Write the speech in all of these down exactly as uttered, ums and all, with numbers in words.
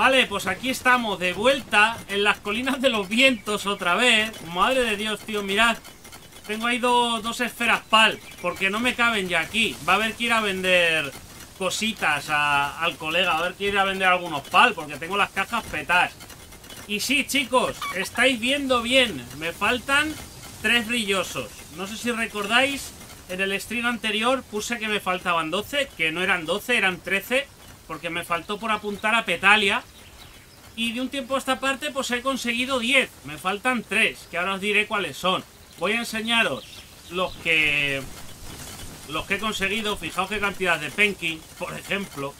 Vale, pues aquí estamos de vuelta en las colinas de los vientos otra vez. Madre de Dios, tío, mirad. Tengo ahí do, dos esferas pal, porque no me caben ya aquí. Va a haber que ir a vender cositas a, al colega. Va a haber que ir a vender algunos pal, porque tengo las cajas petas. Y sí, chicos, estáis viendo bien. Me faltan tres brillosos. No sé si recordáis, en el stream anterior puse que me faltaban doce, que no eran doce, eran trece. Porque me faltó por apuntar a Petalia. Y de un tiempo a esta parte pues he conseguido diez. Me faltan tres, que ahora os diré cuáles son. Voy a enseñaros los que los que he conseguido. Fijaos qué cantidad de Penkin, por ejemplo.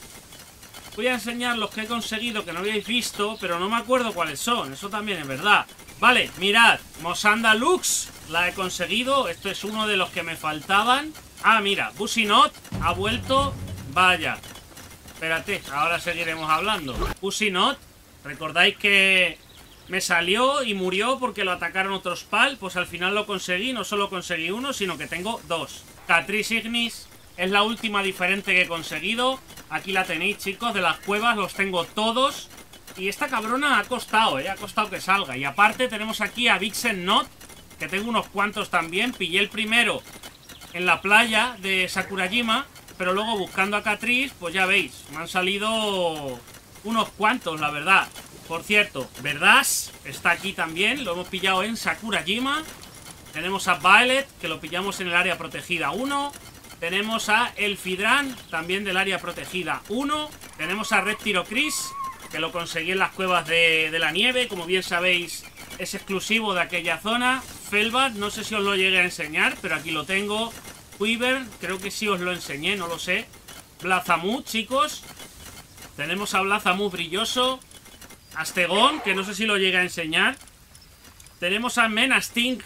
Voy a enseñar los que he conseguido, que no habíais visto, pero no me acuerdo cuáles son. Eso también es verdad. Vale, mirad, Mossanda Lux la he conseguido. Esto es uno de los que me faltaban. Ah, mira, Bussinot ha vuelto. Vaya. Espérate, ahora seguiremos hablando. Bussinot, recordáis que me salió y murió porque lo atacaron otros pal. Pues al final lo conseguí, no solo conseguí uno, sino que tengo dos. Katress Ignis es la última diferente que he conseguido. Aquí la tenéis, chicos, de las cuevas, los tengo todos. Y esta cabrona ha costado, eh, ha costado que salga. Y aparte tenemos aquí a Vixenot, que tengo unos cuantos también. Pillé el primero en la playa de Sakurajima, pero luego buscando a Katress, pues ya veis, me han salido unos cuantos, la verdad. Por cierto, Verdas está aquí también, lo hemos pillado en Sakurajima. Tenemos a Violet, que lo pillamos en el área protegida uno. Tenemos a Elphidran, también del área protegida uno. Tenemos a Red Tirocris, que lo conseguí en las cuevas de, de la nieve. Como bien sabéis, es exclusivo de aquella zona. Felbat, no sé si os lo llegué a enseñar, pero aquí lo tengo. Weaver, creo que sí os lo enseñé, no lo sé. Blazamut, chicos. Tenemos a Blazamut brilloso. Astegon, que no sé si lo llegué a enseñar. Tenemos a Menasting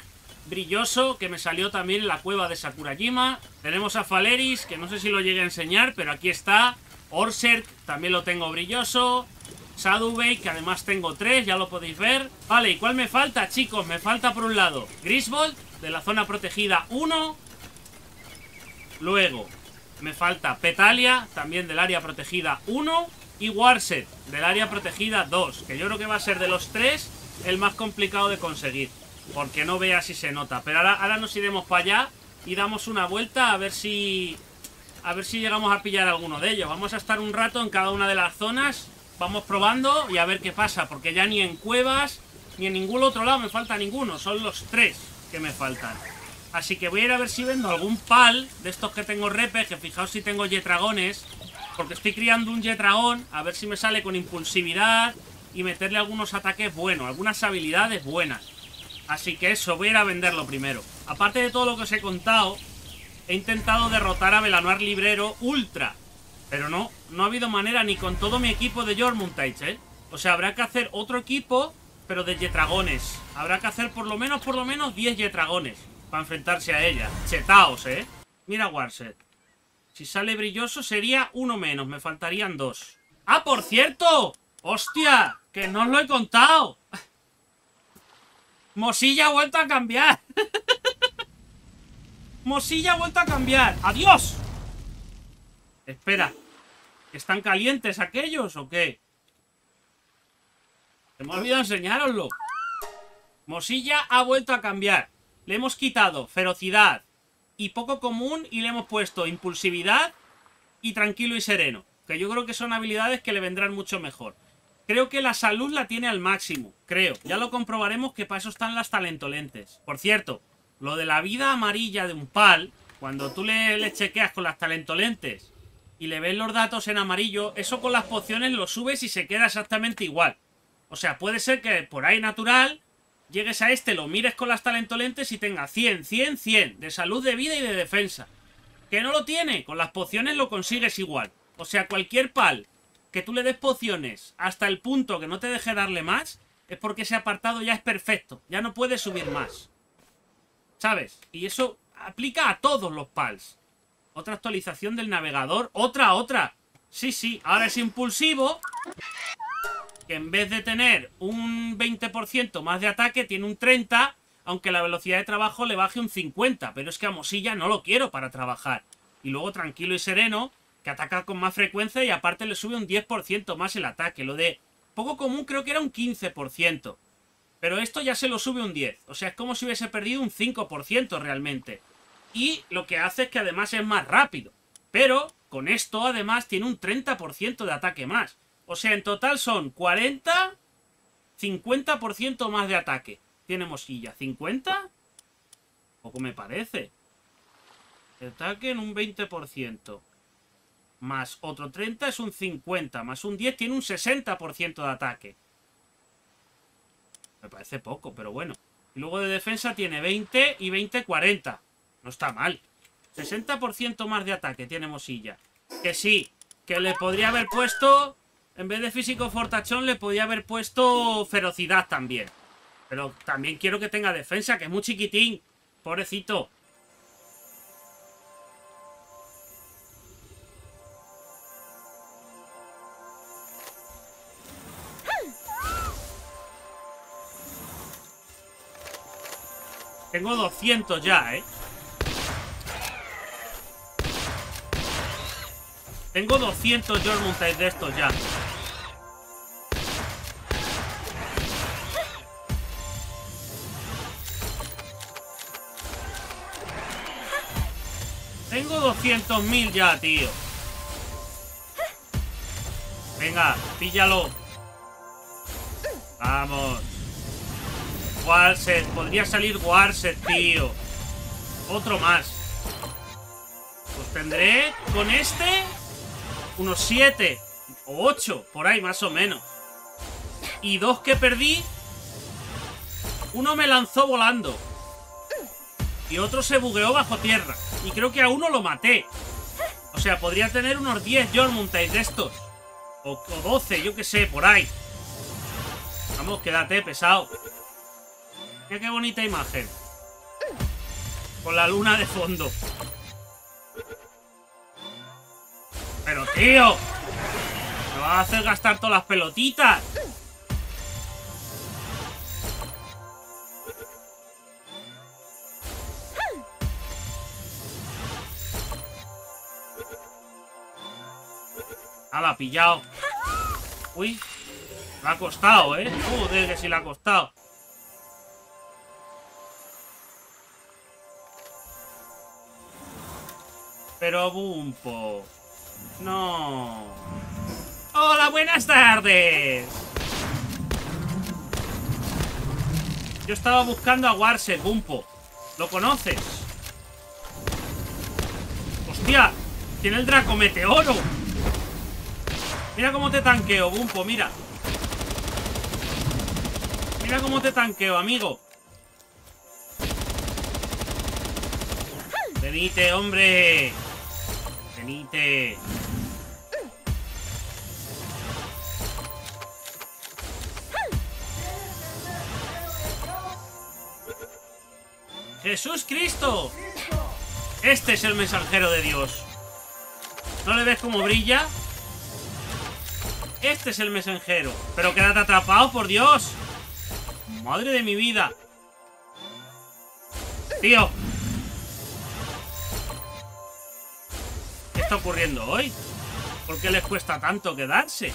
brilloso, que me salió también en la cueva de Sakurajima. Tenemos a Faleris, que no sé si lo llegué a enseñar, pero aquí está. Orserk, también lo tengo brilloso. Sadube, que además tengo tres, ya lo podéis ver. Vale, ¿y cuál me falta, chicos? Me falta por un lado Grizzbolt, de la zona protegida uno. Luego me falta Petalia, también del área protegida uno. Y Warset, del área protegida dos. Que yo creo que va a ser de los tres el más complicado de conseguir, porque no vea si se nota. Pero ahora, ahora nos iremos para allá y damos una vuelta a ver si a ver si llegamos a pillar alguno de ellos. Vamos a estar un rato en cada una de las zonas. Vamos probando y a ver qué pasa, porque ya ni en cuevas ni en ningún otro lado me falta ninguno. Son los tres que me faltan. Así que voy a ir a ver si vendo algún pal de estos que tengo repes, que fijaos si tengo jetragones, porque estoy criando un jetragón, a ver si me sale con impulsividad y meterle algunos ataques buenos, algunas habilidades buenas. Así que eso, voy a ir a venderlo primero. Aparte de todo lo que os he contado, he intentado derrotar a Bellanoir Libero Ultra, pero no, no ha habido manera ni con todo mi equipo de George Montaigne, ¿eh? O sea, habrá que hacer otro equipo, pero de jetragones. Habrá que hacer por lo menos, por lo menos diez jetragones para enfrentarse a ella. Chetaos, eh. Mira Warset. Si sale brilloso sería uno menos. Me faltarían dos. ¡Ah, por cierto! ¡Hostia! ¡Que no os lo he contado! Mosilla ha vuelto a cambiar. Mosilla ha vuelto a cambiar. ¡Adiós! Espera. ¿Están calientes aquellos o qué? Se me ha olvidado enseñároslo. Mosilla ha vuelto a cambiar. Le hemos quitado ferocidad y poco común y le hemos puesto impulsividad y tranquilo y sereno, que yo creo que son habilidades que le vendrán mucho mejor. Creo que la salud la tiene al máximo, creo. Ya lo comprobaremos, que para eso están las talentolentes. Por cierto, lo de la vida amarilla de un pal, cuando tú le, le chequeas con las talentolentes y le ves los datos en amarillo, eso con las pociones lo subes y se queda exactamente igual. O sea, puede ser que por ahí natural llegues a este, lo mires con las talentolentes y tenga cien, cien, cien de salud, de vida y de defensa. Que no lo tiene, con las pociones lo consigues igual. O sea, cualquier pal que tú le des pociones hasta el punto que no te deje darle más, es porque ese apartado ya es perfecto, ya no puede subir más, ¿sabes? Y eso aplica a todos los pals. Otra actualización del navegador. Otra, otra. Sí, sí, ahora es impulsivo, que en vez de tener un veinte por ciento más de ataque, tiene un treinta por ciento, aunque la velocidad de trabajo le baje un cincuenta por ciento. Pero es que a Mosilla no lo quiero para trabajar. Y luego tranquilo y sereno, que ataca con más frecuencia y aparte le sube un diez por ciento más el ataque. Lo de poco común creo que era un quince por ciento. Pero esto ya se lo sube un diez por ciento. O sea, es como si hubiese perdido un cinco por ciento realmente. Y lo que hace es que además es más rápido. Pero con esto además tiene un treinta por ciento de ataque más. O sea, en total son cuarenta, cincuenta por ciento más de ataque. Tiene Mosilla. ¿cincuenta? Poco me parece. Ataque en un veinte por ciento. Más otro treinta es un cincuenta. Más un diez tiene un sesenta por ciento de ataque. Me parece poco, pero bueno. Y luego de defensa tiene veinte y veinte, cuarenta. No está mal. sesenta por ciento más de ataque tiene Mosilla. Que sí, que le podría haber puesto... En vez de físico fortachón le podría haber puesto ferocidad también. Pero también quiero que tenga defensa, que es muy chiquitín. Pobrecito. Tengo doscientos ya, ¿eh? Tengo doscientos George Montaigne de estos ya. Tengo doscientos mil ya, tío. Venga, píllalo. Vamos. Warset, podría salir Warset, tío. Otro más. Pues tendré con este unos siete o ocho, por ahí más o menos. Y dos que perdí. Uno me lanzó volando. Y otro se bugueó bajo tierra. Y creo que a uno lo maté. O sea, podría tener unos diez George Montaigne de estos. O, o doce, yo qué sé, por ahí. Vamos, quédate, pesado. Mira qué bonita imagen. Con la luna de fondo. Pero, tío. Me vas a hacer gastar todas las pelotitas. Hala, pillado. Uy. Le ha costado, ¿eh? Joder, que sí le ha costado. Pero Bumpo. No. Hola, buenas tardes. Yo estaba buscando a Warset, Bumpo. ¿Lo conoces? Hostia, tiene el Dracometeoro. Mira cómo te tanqueo, Bumpo, mira. Mira cómo te tanqueo, amigo. Venite, hombre. Venite. ¡Jesús Cristo! Este es el mensajero de Dios. ¿No le ves cómo brilla? Este es el mensajero. Pero quédate atrapado, por Dios. Madre de mi vida. Tío. ¿Qué está ocurriendo hoy? ¿Por qué les cuesta tanto quedarse?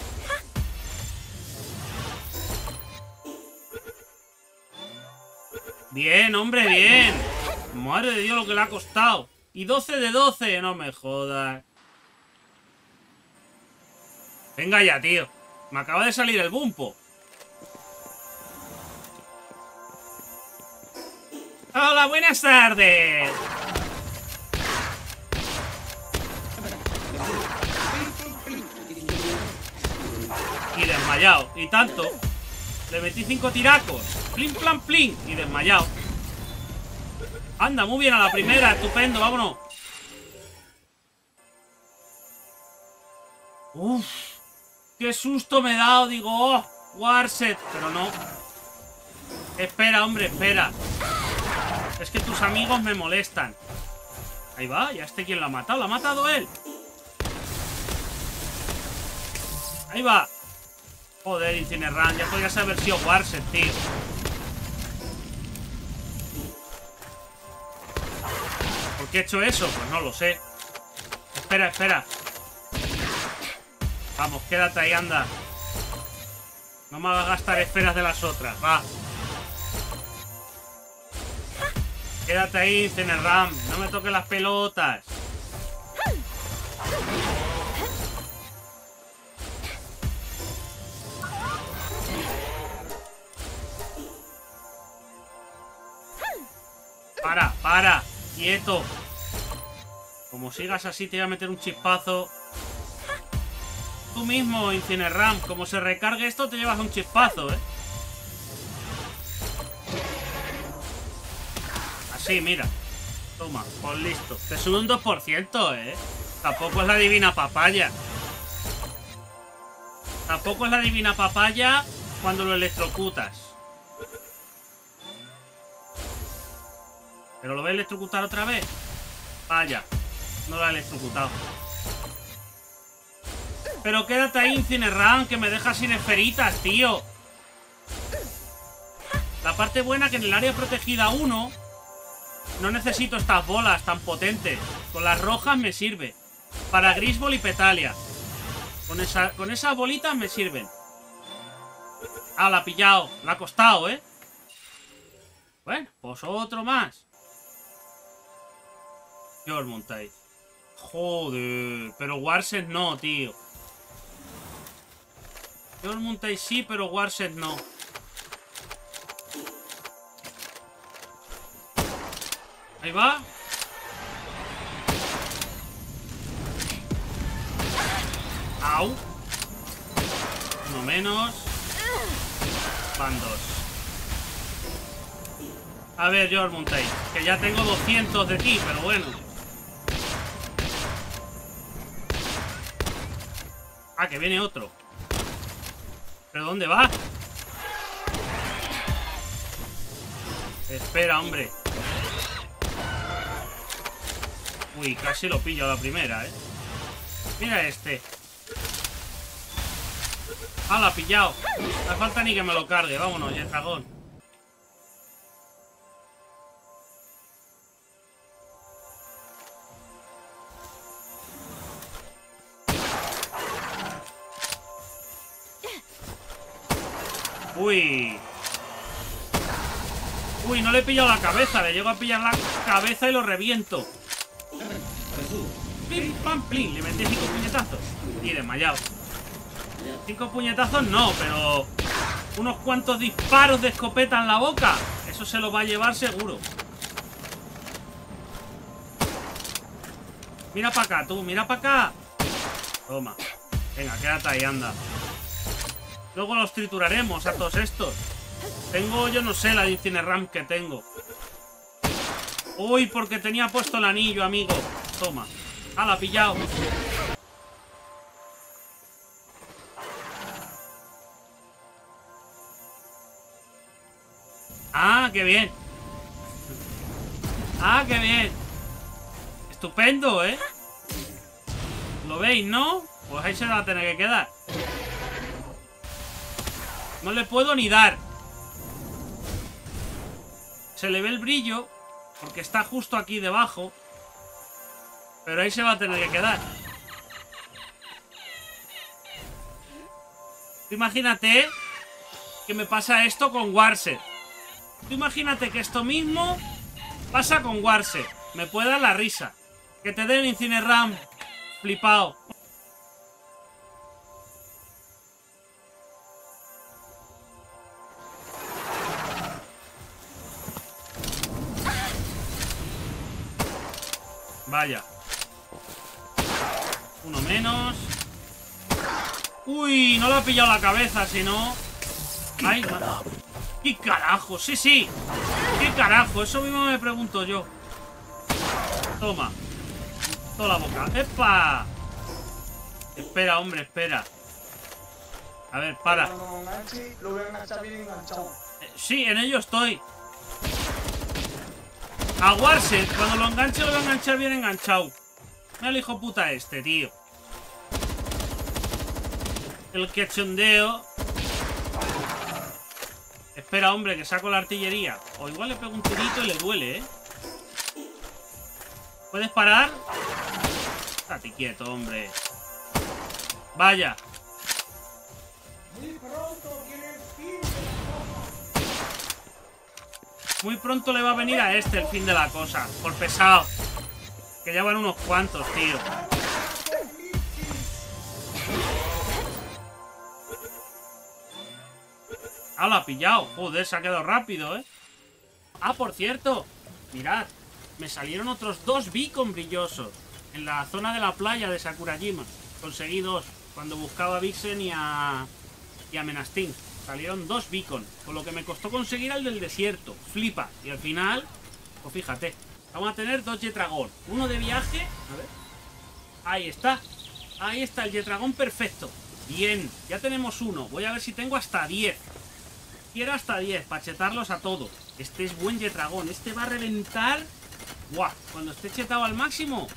Bien, hombre, bien. Madre de Dios lo que le ha costado. Y doce de doce. No me jodas. Venga ya, tío. Me acaba de salir el Bumpo. Hola, buenas tardes. Y desmayado. Y tanto. Le metí cinco tiracos. Plin, plan, plin. Y desmayado. Anda, muy bien a la primera. Estupendo, vámonos. Uff. ¡Qué susto me he dado! Digo, ¡oh! Warset. Pero no. Espera, hombre, espera. Es que tus amigos me molestan. Ahí va, ya este quien lo ha matado. ¿Lo ha matado él? Ahí va. Joder, Incineram. Ya podrías haber sido Warset, tío. ¿Por qué he hecho eso? Pues no lo sé. Espera, espera. Vamos, quédate ahí, anda. No me hagas gastar esferas de las otras. Va. Quédate ahí, Incineram. No me toques las pelotas. Para, para. Quieto. Como sigas así te voy a meter un chispazo. Tú mismo, Incineram, como se recargue esto te llevas un chispazo, ¿eh? Así, mira. Toma, pues listo. Te sube un dos por ciento, ¿eh? Tampoco es la divina papaya. Tampoco es la divina papaya cuando lo electrocutas. ¿Pero lo voy a electrocutar otra vez? Vaya, no lo he electrocutado. Pero quédate ahí, Incineram, que me dejas sin esferitas, tío. La parte buena es que en el área protegida uno no necesito estas bolas tan potentes. Con las rojas me sirve. Para Grizzbolt y Petalia. Con, esa, con esas bolitas me sirven. Ah, la ha pillado. La ha costado, ¿eh? Bueno, pues otro más. George Montaigne. Joder, pero Warset no, tío. George Montaigne sí, pero Warset no. Ahí va. Au. Uno menos. Van dos. A ver, George Montaigne, que ya tengo doscientos de ti, pero bueno. Ah, que viene otro. ¿Pero dónde va? Espera, hombre. Uy, casi lo pillo a la primera, ¿eh? Mira este. Ah, lo ha pillado. No falta ni que me lo cargue. Vámonos, Jetragón. Uy. Uy, no le he pillado la cabeza. Le llego a pillar la cabeza y lo reviento. Plim, pam, plim. Le metí cinco puñetazos. Y desmayado. Cinco puñetazos no, pero unos cuantos disparos de escopeta en la boca. Eso se lo va a llevar seguro. Mira para acá, tú. Mira para acá. Toma. Venga, quédate ahí, anda. Luego los trituraremos a todos estos. Tengo, yo no sé, la de Incineram que tengo. Uy, porque tenía puesto el anillo, amigo. Toma. Ah, la ha pillado. Ah, qué bien. Ah, qué bien. Estupendo, ¿eh? ¿Lo veis, no? Pues ahí se va a tener que quedar. No le puedo ni dar. Se le ve el brillo porque está justo aquí debajo. Pero ahí se va a tener que quedar. Tú imagínate que me pasa esto con Warset. Tú imagínate que esto mismo pasa con Warset. Me puede dar la risa. Que te den Incineram. Flipao. Vaya. Uno menos. Uy, no le ha pillado la cabeza, si no... ¡Ay, carajo! ¡Qué carajo! ¡Sí, sí! ¡Qué carajo! Eso mismo me pregunto yo. Toma. Toda la boca. ¡Epa! Espera, hombre, espera. A ver, para. Sí, en ello estoy. A Warset, cuando lo enganche, lo voy a enganchar bien enganchado. Mira el hijo puta este, tío. El que chondeo. Espera, hombre, que saco la artillería. O igual le pego un tirito y le duele, ¿eh? ¿Puedes parar? Estate quieto, hombre. Vaya. Muy pronto, ¿quién es? Muy pronto le va a venir a este el fin de la cosa. Por pesado. Que ya van unos cuantos, tío. Ah, lo ha pillado. Joder, se ha quedado rápido, ¿eh? Ah, por cierto. Mirad. Me salieron otros dos beacon brillosos. En la zona de la playa de Sakurajima. Conseguí dos. Cuando buscaba a Vixen y a... y a Menasting. Salieron dos beacon. Con lo que me costó conseguir al del desierto. Flipa. Y al final... pues fíjate. Vamos a tener dos Jetragón. Uno de viaje. A ver. Ahí está. Ahí está el Jetragón perfecto. Bien. Ya tenemos uno. Voy a ver si tengo hasta diez. Quiero hasta diez, para chetarlos a todos. Este es buen Jetragón. Este va a reventar. ¡Guau! Cuando esté chetado al máximo,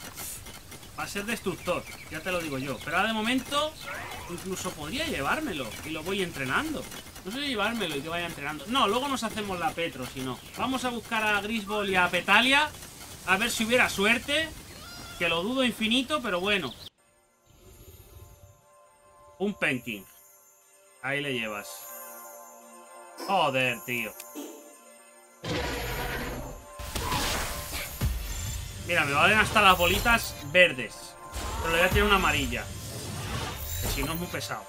va a ser destructor. Ya te lo digo yo. Pero ahora de momento, incluso podría llevármelo. Y lo voy entrenando. No sé si llevármelo y que vaya entrenando. No, luego nos hacemos la Petro, si no. Vamos a buscar a Grizzbolt y a Petalia. A ver si hubiera suerte. Que lo dudo infinito, pero bueno. Un Penkin. Ahí le llevas. Joder, tío. Mira, me valen hasta las bolitas verdes. Pero le voy a tirar una amarilla. Que si no es muy pesado.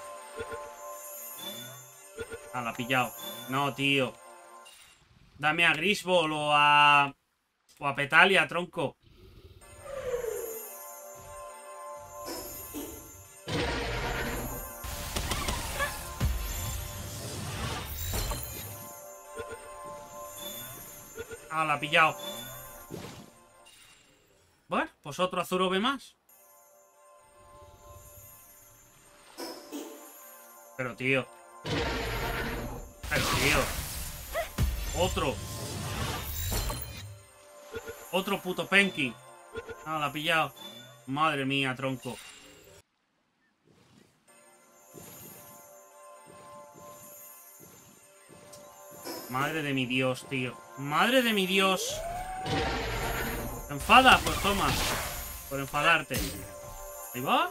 Ah, la ha pillado. No, tío. Dame a Grizzbolt o a... o a Petalia, tronco. Ah, la ha pillado. Bueno, pues otro Azurove más. Pero tío. Pero tío. Otro. Otro puto Penkin. Ah, la ha pillado. Madre mía, tronco. Madre de mi Dios, tío. Madre de mi Dios. ¿Te enfada? Pues toma. Por enfadarte. Ahí va.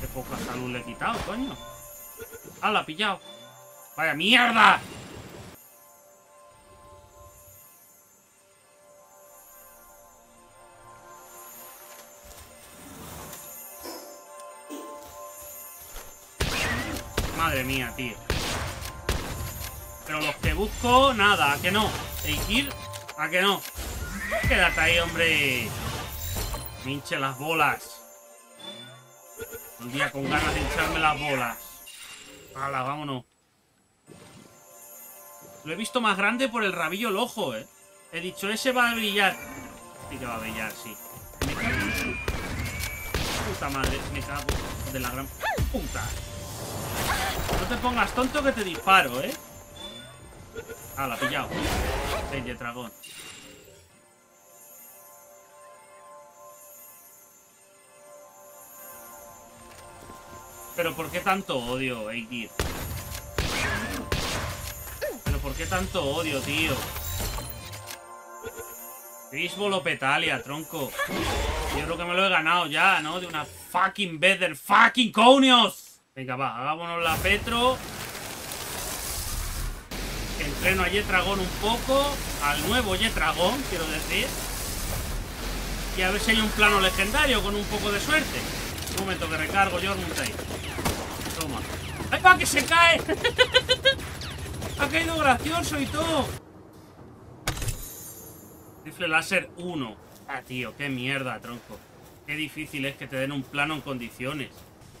Qué poca salud le he quitado, coño. Ah, la ha pillado. ¡Vaya mierda! Madre mía, tío. Pero los que busco, nada, ¿a que no? Eikir, ¿a que no? Quédate ahí, hombre. Me hinche las bolas. Un día con ganas de hincharme las bolas. Hala, vámonos. Lo he visto más grande por el rabillo el ojo, eh. He dicho, ese va a brillar. Sí que va a brillar, sí. Me cago en... puta madre, me cago de la gran puta. No te pongas tonto que te disparo, ¿eh? Ah, la ha pillado. El Jetragón. Pero ¿por qué tanto odio, Eikir? Pero ¿por qué tanto odio, tío? Grizzbolt o Petalia, tronco. Yo creo que me lo he ganado ya, ¿no? De una fucking vez del fucking conios. Venga, va, hagámonos la Petro. Que entreno a Jetragón un poco. Al nuevo Jetragón, quiero decir. Y a ver si hay un plano legendario con un poco de suerte. Un momento que recargo, George Montaigne. Toma. ¡Ay, va, que se cae! Ha caído gracioso y todo. Rifle láser uno. Ah, tío, qué mierda, tronco. Qué difícil es que te den un plano en condiciones.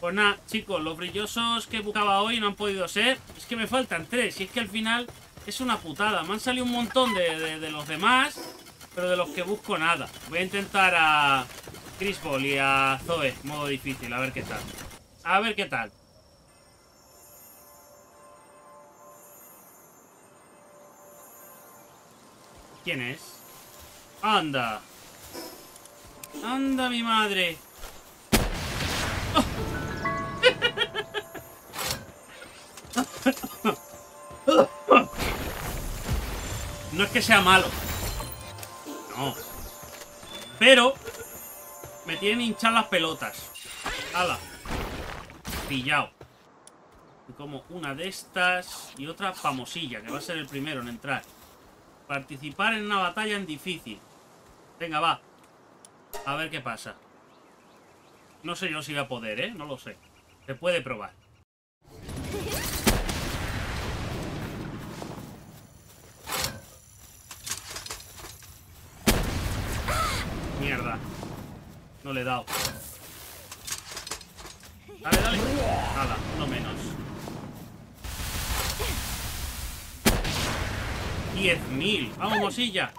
Pues nada, chicos, los brillosos que buscaba hoy no han podido ser. Es que me faltan tres. Y es que al final es una putada. Me han salido un montón de, de, de los demás, pero de los que busco nada. Voy a intentar a Grizzbolt y a Zoe. Modo difícil, a ver qué tal. A ver qué tal. ¿Quién es? Anda. Anda, mi madre. No es que sea malo. No. Pero me tienen hinchar las pelotas. Ala. Pillado. Como una de estas y otra famosilla, que va a ser el primero en entrar. Participar en una batalla en difícil. Venga, va. A ver qué pasa. No sé yo si va a poder, ¿eh? No lo sé. Se puede probar. Mierda. No le he dado. Dale, dale. Nada, uno menos. diez mil. Vamos, Mosilla.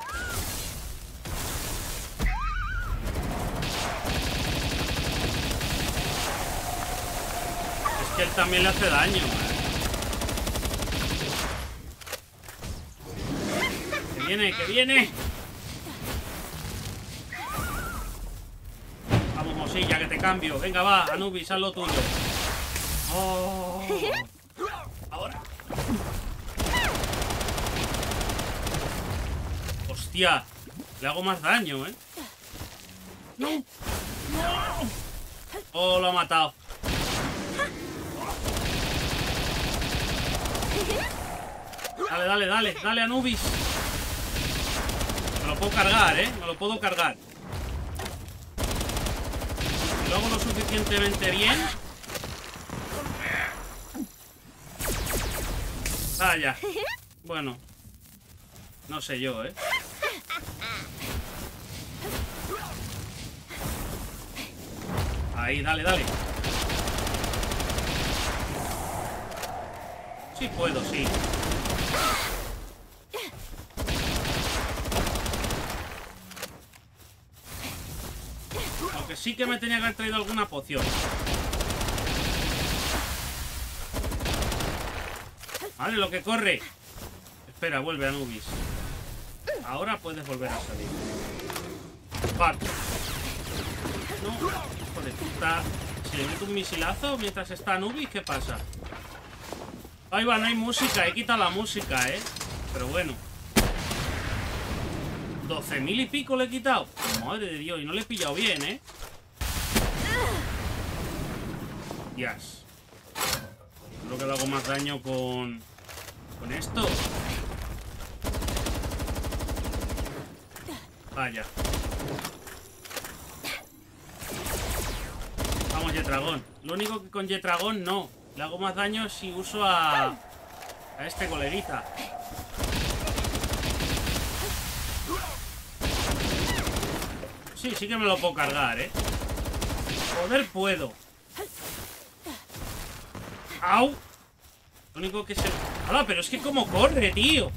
Es que él también le hace daño, man. Que viene, que viene. Vamos, Mosilla, que te cambio. Venga, va, Anubis, haz lo tuyo. Oh. Ahora. Hostia, le hago más daño, ¿eh? ¡No! ¡No! Oh, lo ha matado. Dale, dale, dale, dale, Anubis. Me lo puedo cargar, ¿eh? Me lo puedo cargar. Si lo hago lo suficientemente bien. Vaya. Bueno. No sé yo, ¿eh? Ahí, dale, dale. Sí puedo, sí. Aunque sí que me tenía que haber traído alguna poción. Vale, lo que corre. Espera, vuelve, Anubis. Ahora puedes volver a salir. Vale. No, hijo de puta. Si le meto un misilazo mientras está Anubis, ¿qué pasa? Ahí va, no hay música. He quitado la música, ¿eh? Pero bueno. doce mil y pico le he quitado. Madre de Dios, y no le he pillado bien, ¿eh? Yes. Creo que le hago más daño con... con esto. Vaya. Vamos, Jetragón. Lo único que con Jetragón no. Le hago más daño si uso a... a este colerita. Sí, sí que me lo puedo cargar, ¿eh? Joder, puedo. ¡Au! Lo único que se... ¡Hala! Pero es que como corre, tío.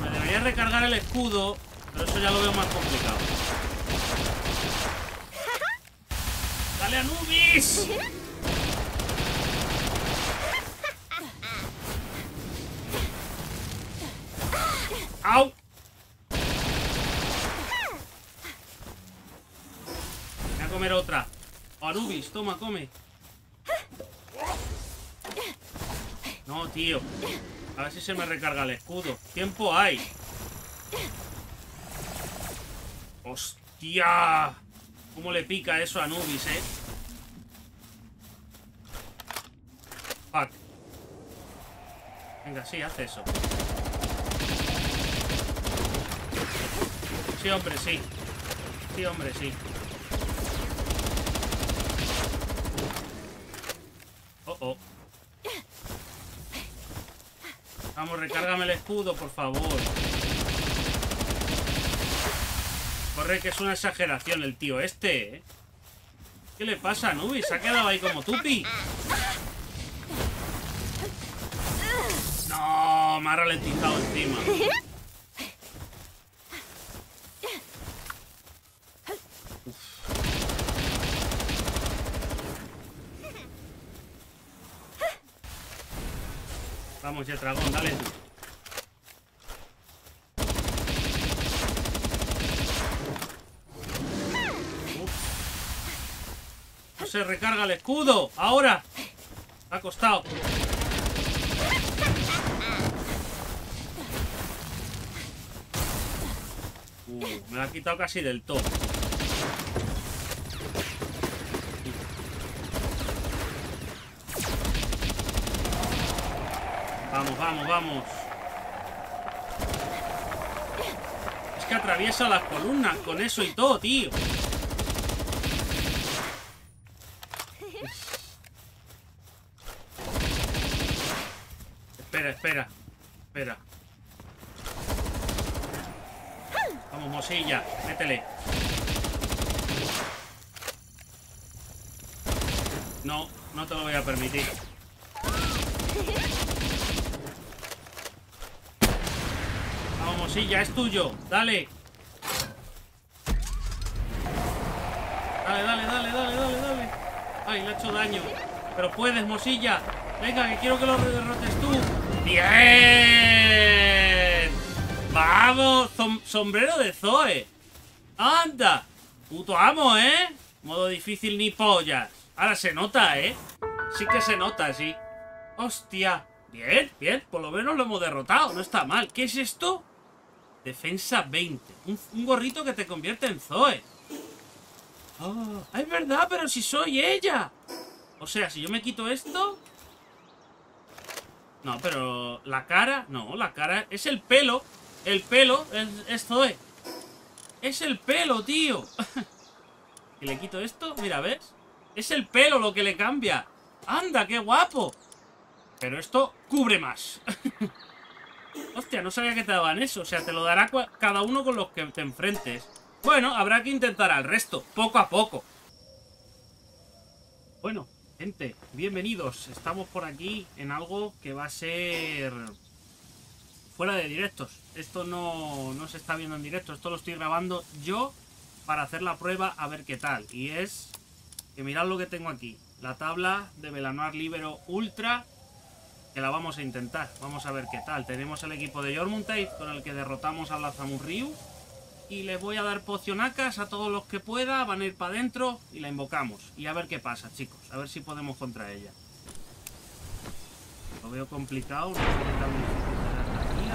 Me debería recargar el escudo... pero eso ya lo veo más complicado. ¡Dale, Anubis! ¡Au! Voy a comer otra. Oh, Anubis, toma, come. No, tío. A ver si se me recarga el escudo. Tiempo hay. ¡Hostia! ¿Cómo le pica eso a Anubis, eh? Fuck. Venga, sí, haz eso. Sí, hombre, sí. Sí, hombre, sí. Oh, oh. Vamos, recárgame el escudo, por favor. Corre, que es una exageración el tío este, ¿eh? ¿Qué le pasa a Anubis? Se ha quedado ahí como tupi. No, me ha ralentizado encima. Uf. Vamos, Jetragón, dale tú. Se recarga el escudo. Ahora. Ha costado. Uh, me la ha quitado casi del todo. Vamos, vamos, vamos. Es que atraviesa las columnas con eso y todo, tío. Espera, espera, espera. Vamos, Mosilla, métele. No, no te lo voy a permitir. Vamos, Mosilla, es tuyo. Dale. Dale, dale, dale, dale, dale, dale. Ay, le ha hecho daño. Pero puedes, Mosilla. Venga, que quiero que lo derrotes tú. ¡Bien! ¡Vamos! Som- sombrero de Zoe. ¡Anda! Puto amo, ¿eh? Modo difícil ni pollas. Ahora se nota, ¿eh? Sí que se nota, sí. ¡Hostia! Bien, bien. Por lo menos lo hemos derrotado. No está mal. ¿Qué es esto? Defensa veinte. Un, un gorrito que te convierte en Zoe. Oh, es verdad, pero si soy ella. O sea, si yo me quito esto... No, pero la cara... No, la cara... Es el pelo. El pelo es, es Zoe. Es el pelo, tío. Y le quito esto. Mira, ¿ves? Es el pelo lo que le cambia. ¡Anda, qué guapo! Pero esto cubre más. Hostia, no sabía que te daban eso. O sea, te lo dará cada uno con los que te enfrentes. Bueno, habrá que intentar al resto. Poco a poco. Bueno... Gente, bienvenidos. Estamos por aquí en algo que va a ser fuera de directos. Esto no, no se está viendo en directo. Esto lo estoy grabando yo para hacer la prueba a ver qué tal. Y es que mirad lo que tengo aquí. La tabla de Bellanoir Libero Ultra, que la vamos a intentar. Vamos a ver qué tal. Tenemos el equipo de George Montaigne con el que derrotamos a Blazamut Ryu. Y les voy a dar pocionacas a todos los que pueda. Van a ir para adentro y la invocamos. Y a ver qué pasa, chicos. A ver si podemos contra ella. Lo veo complicado. No sé qué tan difícil será esta guía.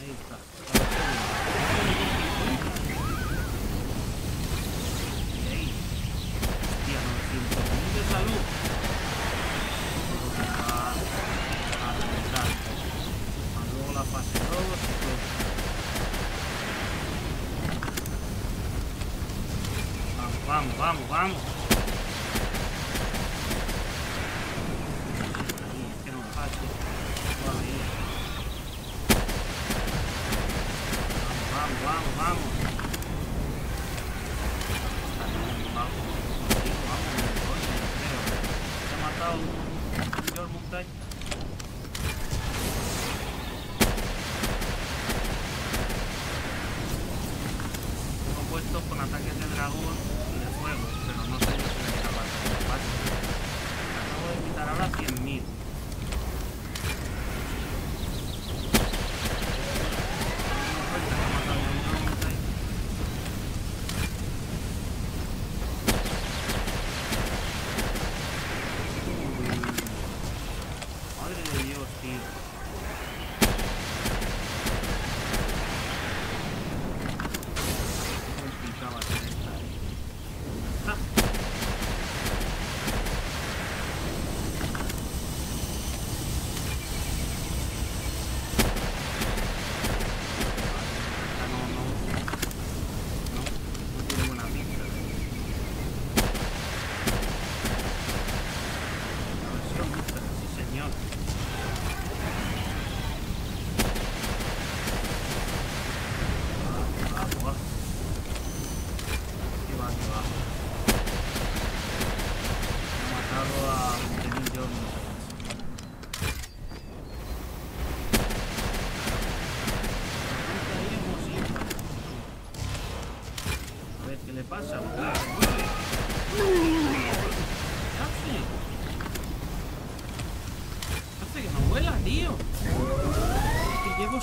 Ahí está. Ahí. Hostia, novecientos mil de salud. Vamos, vamos, vamos. Ahí, es que no me pase. Vamos, vamos, vamos, vamos. Se ha matado un señor Montaigne. Tengo puestos con ataques de dragón. Pero no sé si me está pasando la parte. Acabo de quitar ahora cien mil.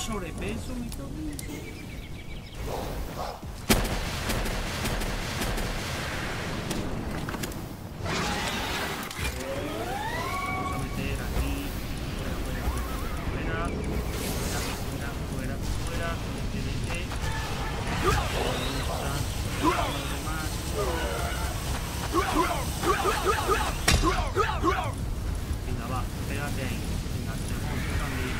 Sobrepeso, mi tobillo. Vamos a meter aquí. Fuera, fuera, fuera, fuera, fuera, fuera, fuera. T N T. Venga, pégate ahí. Venga, te escucho también.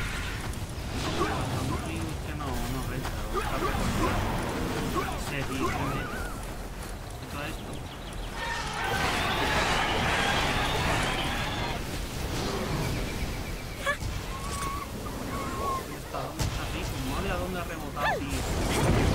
No, que no, no resta. O está pegando. Se dice. Todo esto. Está muchísimo. Mira dónde ha rebotado, tío.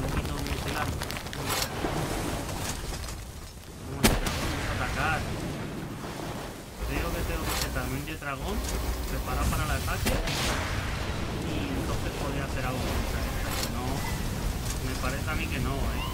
Thank you. que no, ¿eh?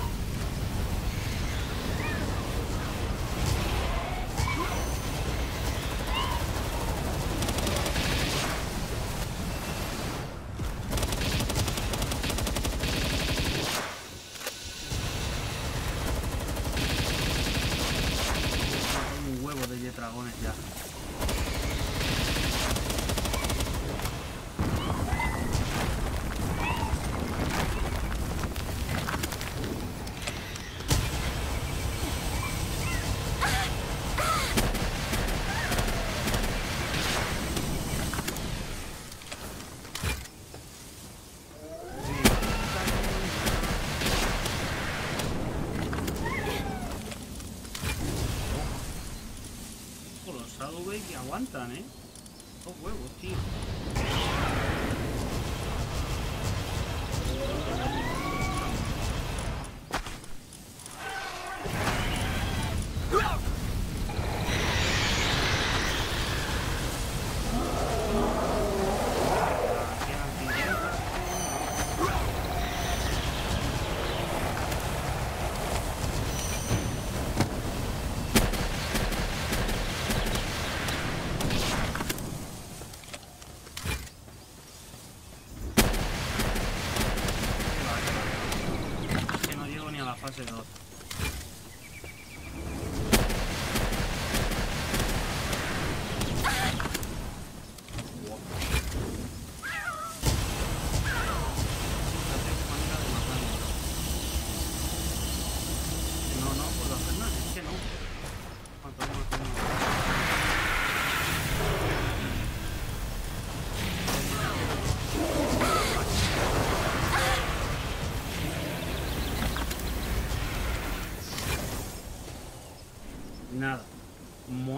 Que aguantan, eh. Los oh, huevos, tío.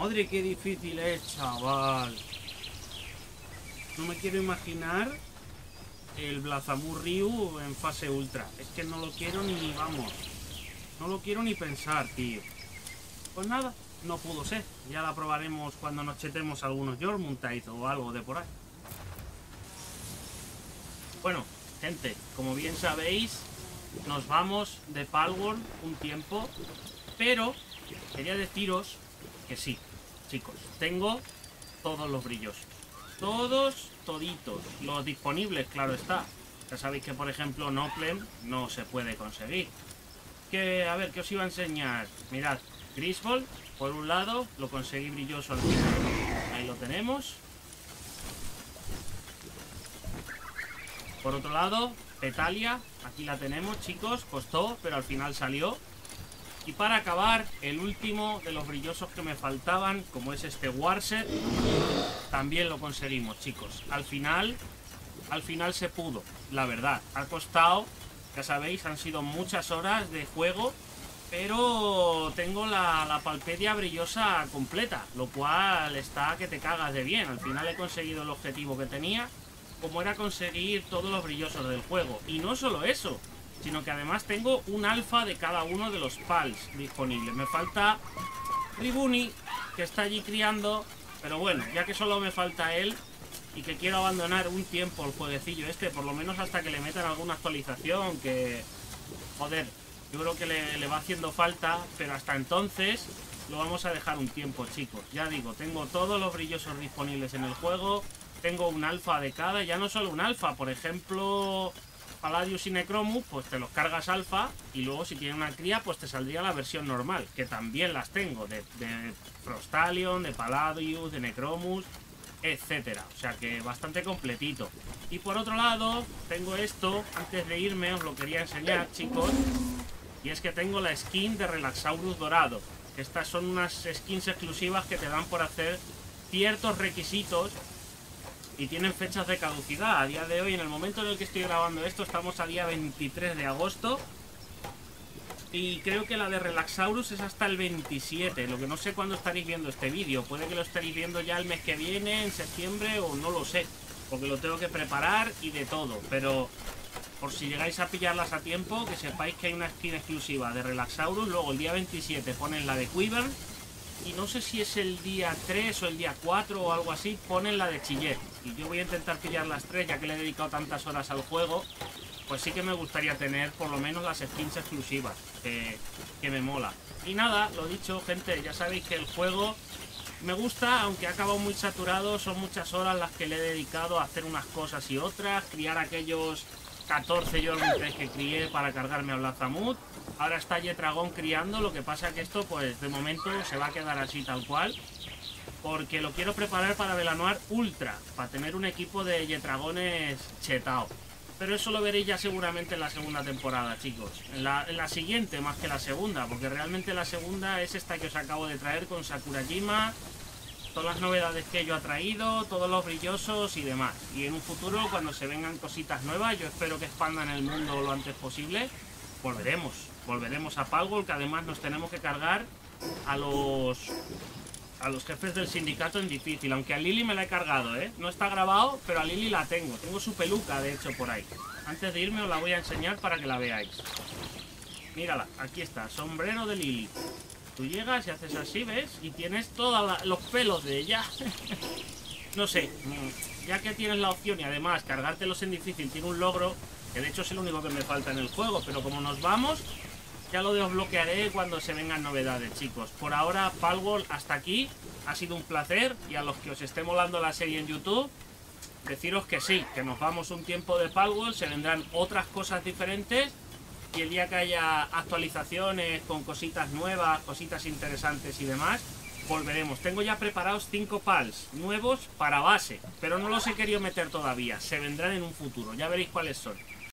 Madre, qué difícil es, chaval. No me quiero imaginar el Blazamut Ryu en fase ultra. Es que no lo quiero ni, vamos, no lo quiero ni pensar, tío. Pues nada, no pudo ser. Ya la probaremos cuando nos chetemos algunos George Montaigne o algo de por ahí. Bueno, gente, como bien sabéis, nos vamos de Palworld un tiempo. Pero quería deciros que sí, chicos, tengo todos los brillos, todos, toditos, los disponibles, claro está. Ya sabéis que, por ejemplo, Noplem no se puede conseguir. Que, a ver, ¿qué os iba a enseñar? Mirad, Grizzbolt, por un lado, lo conseguí brilloso al final. Ahí lo tenemos. Por otro lado, Petalia, aquí la tenemos, chicos, costó, pero al final salió. Y para acabar, el último de los brillosos que me faltaban, como es este Warset, también lo conseguimos, chicos. Al final, al final se pudo, la verdad. Ha costado, ya sabéis, han sido muchas horas de juego, pero tengo la, la palpedia brillosa completa, lo cual está que te cagas de bien. Al final he conseguido el objetivo que tenía, como era conseguir todos los brillosos del juego. Y no solo eso, sino que además tengo un alfa de cada uno de los pals disponibles. Me falta Ribuni, que está allí criando, pero bueno, ya que solo me falta él y que quiero abandonar un tiempo el jueguecillo este, por lo menos hasta que le metan alguna actualización, que, joder, yo creo que le, le va haciendo falta, pero hasta entonces lo vamos a dejar un tiempo, chicos. Ya digo, tengo todos los brillosos disponibles en el juego, tengo un alfa de cada, ya no solo un alfa, por ejemplo... Palladius y Necromus, pues te los cargas alfa y luego si tiene una cría, pues te saldría la versión normal, que también las tengo, de, de Frostalion, de Palladius, de Necromus, etcétera. O sea que bastante completito. Y por otro lado, tengo esto, antes de irme os lo quería enseñar, chicos, y es que tengo la skin de Relaxaurus dorado. Estas son unas skins exclusivas que te dan por hacer ciertos requisitos y tienen fechas de caducidad. A día de hoy, en el momento en el que estoy grabando esto, estamos a día veintitrés de agosto. Y creo que la de Relaxaurus es hasta el veintisiete. Lo que no sé cuándo estaréis viendo este vídeo. Puede que lo estaréis viendo ya el mes que viene, en septiembre, o no lo sé, porque lo tengo que preparar y de todo. Pero por si llegáis a pillarlas a tiempo, que sepáis que hay una skin exclusiva de Relaxaurus. Luego el día veintisiete ponen la de Weaver. Y no sé si es el día tres o el día cuatro o algo así, ponen la de Chillet. Y yo voy a intentar pillar las tres, ya que le he dedicado tantas horas al juego. pues sí que me gustaría tener por lo menos las skins exclusivas, que, que me mola. Y nada, lo dicho, gente, ya sabéis que el juego me gusta, aunque ha acabado muy saturado. Son muchas horas las que le he dedicado a hacer unas cosas y otras, criar aquellos catorce Jordan tres que crié para cargarme a Blazamut. Ahora está Jetragón criando, lo que pasa que esto, pues, de momento se va a quedar así tal cual, porque lo quiero preparar para Bellanoir Ultra, para tener un equipo de Jetragones chetao. Pero eso lo veréis ya seguramente en la segunda temporada, chicos. En la, en la siguiente, más que la segunda, porque realmente la segunda es esta que os acabo de traer con Sakurajima, todas las novedades que yo ha traído, todos los brillosos y demás. Y en un futuro, cuando se vengan cositas nuevas, yo espero que expandan el mundo lo antes posible, volveremos. Volveremos a Palworld, que además nos tenemos que cargar a los... a los jefes del sindicato en difícil, aunque a Lili me la he cargado, ¿eh? No está grabado, pero a Lili la tengo. Tengo su peluca, de hecho, por ahí. Antes de irme os la voy a enseñar para que la veáis. Mírala, aquí está, sombrero de Lili. Tú llegas y haces así, ¿ves? Y tienes todos los pelos de ella. No sé, ya que tienes la opción y además cargártelos en difícil tiene un logro, que de hecho es el único que me falta en el juego, pero como nos vamos... ya lo desbloquearé cuando se vengan novedades, chicos. Por ahora, Palworld hasta aquí. Ha sido un placer. Y a los que os esté molando la serie en YouTube, deciros que sí, que nos vamos un tiempo de Palworld. Se vendrán otras cosas diferentes. Y el día que haya actualizaciones con cositas nuevas, cositas interesantes y demás, volveremos. Tengo ya preparados cinco pals nuevos para base, pero no los he querido meter todavía. Se vendrán en un futuro. Ya veréis cuáles son.